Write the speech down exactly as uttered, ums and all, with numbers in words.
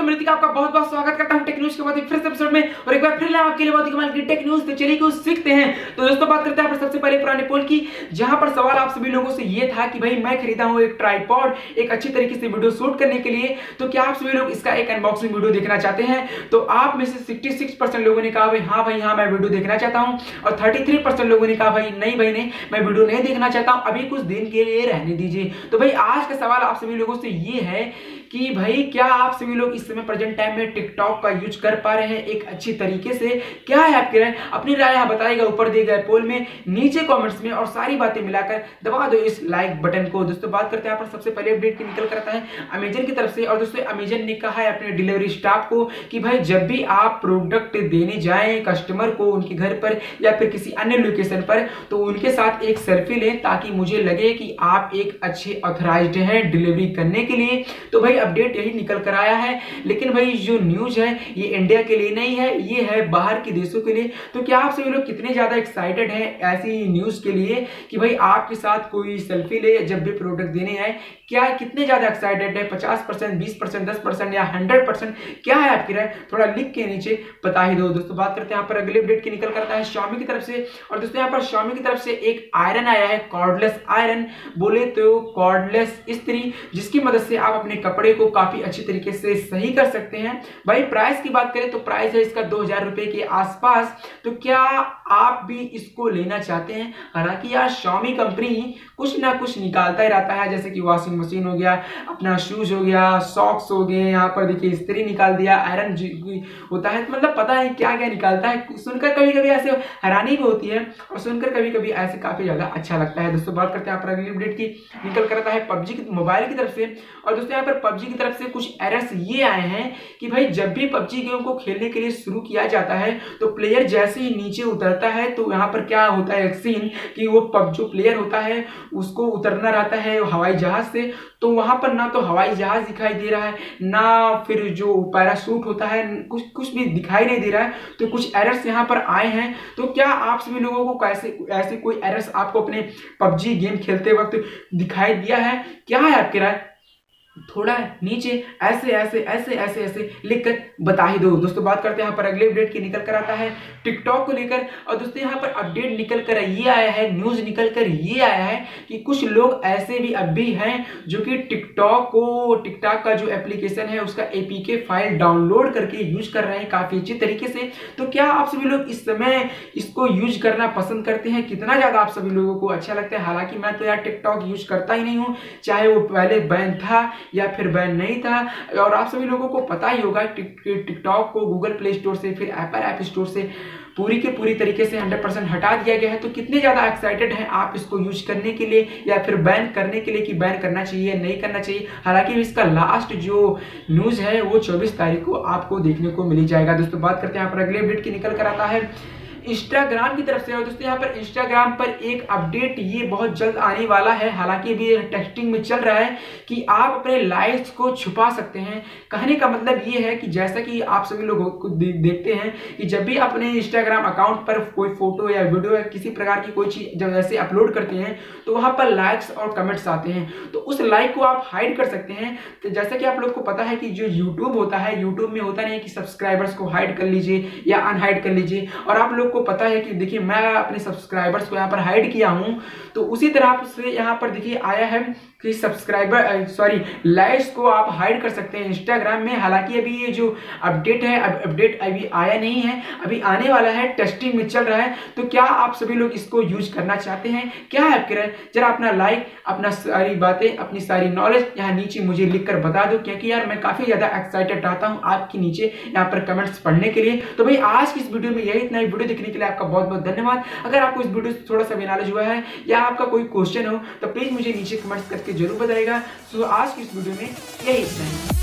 दोस्तों मैं ऋतिक आपका बहुत बहुत स्वागत करता हूं टेक न्यूज के बाद एक फ्रेश एपिसोड में और एक बार फिर लाया आपके लिए बहुत ही कमाल की टेक न्यूज। तो चलिए कुछ सीखते हैं। तो दोस्तों बात करते हैं सबसे पहले पुराने पोल की, जहां पर सवाल आप सभी लोगों से ये था कि भाई मैं खरीदा हूं एक ट्राइपॉड एक अच्छी तरीके से वीडियो शूट करने के लिए, तो क्या आप सभी लोग इसका एक अनबॉक्सिंग वीडियो देखना चाहते हैं। तो आप में से सिक्सटी सिक्स परसेंट लोगों ने कहा भाई हाँ भाई हाँ मैं वीडियो देखना चाहता हूँ, और थर्टी थ्री परसेंट लोगों ने कहा भाई नहीं भाई नहीं मैं वीडियो नहीं देखना चाहता हूँ, अभी कुछ दिन के लिए रहने दीजिए। तो भाई आज का सवाल आप सभी लोगों से ये है कि भाई क्या आप सभी लोग इस समय प्रेजेंट टाइम में टिकटॉक का यूज कर पा रहे हैं एक अच्छी तरीके से, क्या है आपकी राय, अपनी राय यहाँ बताइएगा ऊपर दिए गए पोल में नीचे कमेंट्स में, और सारी बातें मिलाकर दबा दो इस लाइक बटन को। दोस्तों बात करते हैं यहाँ पर सबसे पहले अपडेट की निकल करता है अमेजन की तरफ से, और दोस्तों अमेजन ने कहा है अपने डिलीवरी स्टाफ को कि भाई जब भी आप प्रोडक्ट देने जाएं कस्टमर को उनके घर पर या फिर किसी अन्य लोकेशन पर, तो उनके साथ एक सेल्फी लें ताकि मुझे लगे कि आप एक अच्छे ऑथराइज्ड हैं डिलीवरी करने के लिए। तो भाई अपडेट यही निकल कर आया है, लेकिन भाई जो न्यूज है ये इंडिया के लिए नहीं है, ये है बाहर के देशों के लिए। तो क्या आप सभी लोग कितने ज्यादा एक्साइटेड हैं ऐसी न्यूज के लिए कि भाई आपके साथ कोई सेल्फी ले जब भी प्रोडक्ट देने आए, क्या कितने ज्यादा एक्साइटेड है, पचास परसेंट, बीस परसेंट, दस परसेंट या हंड्रेड परसेंट, क्या है आपकी राय, थोड़ा लिख के नीचे बता ही दो। दोस्तों बात करते हैं यहाँ पर अगले अपडेट की निकल करता है शाओमी की तरफ से, और दोस्तों यहाँ पर शाओमी की तरफ से एक आयरन आया है कॉर्डलेस आयरन, बोले तो कॉर्डलेस इस्त्री, जिसकी मदद से आप अपने कपड़े को काफी अच्छी तरीके से सही कर सकते हैं। भाई प्राइस की बात करें तो प्राइस है इसका दो हजार रुपए के आसपास। तो क्या आप भी इसको लेना चाहते हैं? हालांकि यार शाओमी कंपनी कुछ ना कुछ निकालता ही रहता है, जैसे कि वॉशिंग मशीन हो गया, अपना शूज हो गया, सॉक्स हो गए, यहाँ पर देखिए इस्त्री निकाल दिया, आयरन होता है, तो मतलब पता नहीं क्या क्या निकालता है, सुनकर कभी कभी ऐसे हैरानी भी होती है और सुनकर कभी कभी ऐसे काफी ज्यादा अच्छा लगता है। दोस्तों बात करते हैं यहाँ पर अगली अपडेट की निकल करता है पबजी मोबाइल की तरफ से, और दोस्तों यहाँ पर पबजी की तरफ से कुछ एरर्स ये आए हैं कि भाई जब भी पबजी गेम को खेलने के लिए शुरू किया जाता है तो प्लेयर जैसे ही नीचे उतरता है तो यहाँ पर क्या होता है एक सीन कि वो पब जो प्लेयर होता है उसको उतरना रहता है हवाई जहाज से, तो वहां पर ना तो हवाई जहाज दिखाई दे रहा है ना फिर जो पैराशूट होता है, कुछ कुछ भी दिखाई नहीं दे रहा है। तो कुछ एरर्स यहाँ पर आए हैं। तो क्या आप सभी लोगों को कैसे ऐसे कोई एरर्स आपको अपने पबजी गेम खेलते वक्त दिखाई दिया है, क्या है आपकी राय, थोड़ा नीचे ऐसे ऐसे ऐसे ऐसे ऐसे लिखकर बता ही दो। दोस्तों बात करते हैं यहाँ पर अगले अपडेट की निकल कर आता है टिकटॉक को लेकर, और दोस्तों यहाँ पर अपडेट निकल कर ये आया है, न्यूज निकल कर ये आया है कि कुछ लोग ऐसे भी अब भी हैं जो कि टिकटॉक को टिकटॉक का जो एप्लीकेशन है उसका एपीके फाइल डाउनलोड करके यूज कर रहे हैं काफी अच्छे तरीके से। तो क्या आप सभी लोग इस समय इसको यूज करना पसंद करते हैं, कितना ज्यादा आप सभी लोगों को अच्छा लगता है? हालांकि मैं तो यार टिकटॉक यूज करता ही नहीं हूँ, चाहे वो पहले बैन था या फिर बैन नहीं था। और आप सभी लोगों को पता ही होगा टिकटॉक को गूगल प्ले स्टोर से फिर एप्पल ऐप स्टोर से पूरी के पूरी तरीके से हंड्रेड परसेंट हटा दिया गया है। तो कितने ज़्यादा एक्साइटेड हैं आप इसको यूज करने के लिए या फिर बैन करने के लिए कि बैन करना चाहिए नहीं करना चाहिए। हालांकि इसका लास्ट जो न्यूज़ है वो चौबीस तारीख को आपको देखने को मिल जाएगा। दोस्तों बात करते हैं यहाँ पर अगले अपडेट की निकल कर आता है इंस्टाग्राम की तरफ से, और दोस्तों यहाँ पर इंस्टाग्राम पर एक अपडेट ये बहुत जल्द आने वाला है। हालांकि अभी टेस्टिंग में चल रहा है कि आप अपने लाइक्स को छुपा सकते हैं। कहने का मतलब ये है कि जैसा कि आप सभी लोग देखते हैं कि जब भी अपने इंस्टाग्राम अकाउंट पर कोई फोटो या वीडियो या किसी प्रकार की कोई चीज जब ऐसे अपलोड करते हैं तो वहाँ पर लाइक्स और कमेंट्स आते हैं, तो उस लाइक को आप हाइड कर सकते हैं। तो जैसा कि आप लोग को पता है कि जो यूट्यूब होता है, यूट्यूब में होता नहीं है कि सब्सक्राइबर्स को हाइड कर लीजिए या अनहाइड कर लीजिए, और आप लोग को पता है कि देखिए मैं अपने सब्सक्राइबर्स को यहाँ पर हाइड किया हूं, तो उसी तरह से यहाँ पर देखिए आया है कि सब्सक्राइबर सॉरी लाइक्स को आप हाइड कर सकते हैं इंस्टाग्राम में। हालांकि अभी ये जो अपडेट है अब अपडेट अभी आया नहीं है, अभी आने वाला है, टेस्टिंग में चल रहा है। तो क्या आप सभी लोग इसको यूज करना चाहते हैं, क्या है आपकी राय, जरा अपना लाइक अपना सारी बातें अपनी सारी नॉलेज यहाँ नीचे मुझे लिख कर बता दो, क्योंकि यार मैं काफ़ी ज़्यादा एक्साइटेड रहता हूँ आपके नीचे यहाँ पर कमेंट्स पढ़ने के लिए। तो भाई आज की इस वीडियो में यही इतना। वीडियो देखने के लिए आपका बहुत बहुत धन्यवाद। अगर आपको इस वीडियो से थोड़ा सा भी नॉलेज हुआ है या आपका कोई क्वेश्चन हो तो प्लीज़ मुझे नीचे कमेंट्स करके जरूर बताइएगा। सो आज की इस वीडियो में यही इतना है।